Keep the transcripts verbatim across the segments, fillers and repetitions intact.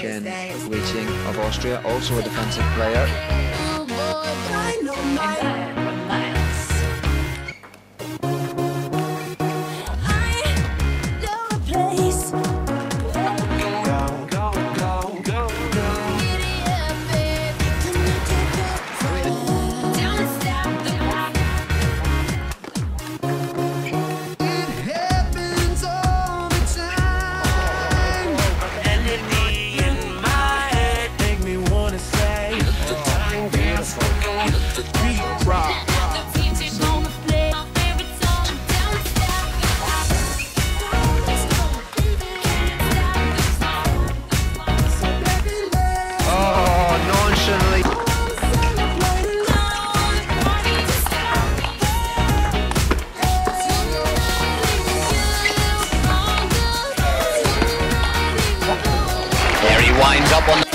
Chen Weiting of Austria, also a defensive player. There he winds up on the stuff.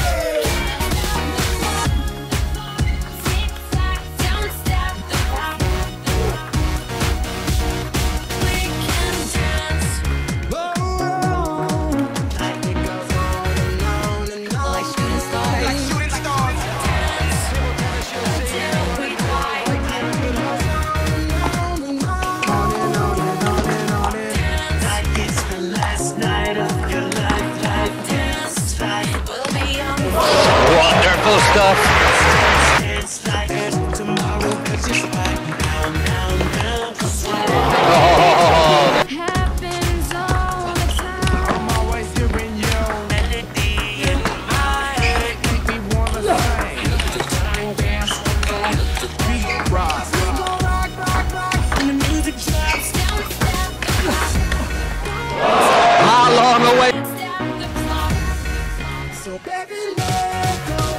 Oh. Happens all the time. I'm always hearing you. Melody in my head. Make me wanna sing. Time dance, beat rock, rock, rock, rock, and the music drops. How long away? So baby, let go.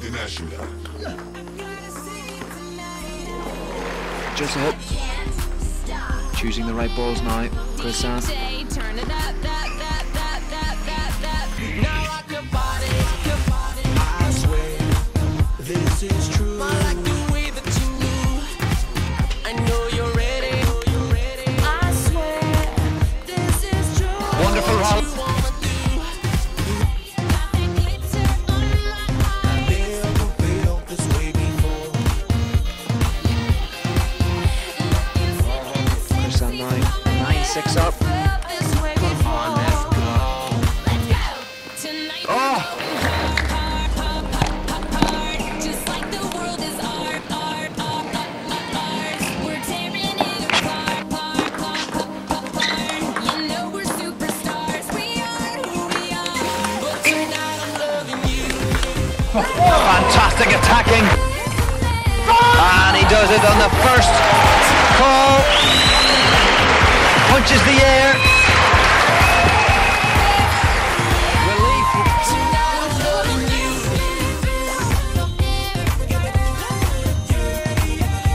International. Just a hit. Choosing the right balls now. Chris Ann. Turn it up. I swear this is true. I know you're ready. I swear this is true. Wonderful house. Six up. Come on, let's go. Let's go. Tonight. Oh! Just like the world is art, art, art, art. We're tearing it apart, part, part, part, part. You know we're superstars. We are who we are. But tonight I'm loving you. Fantastic attacking. And he does it on the first call. Punches the air.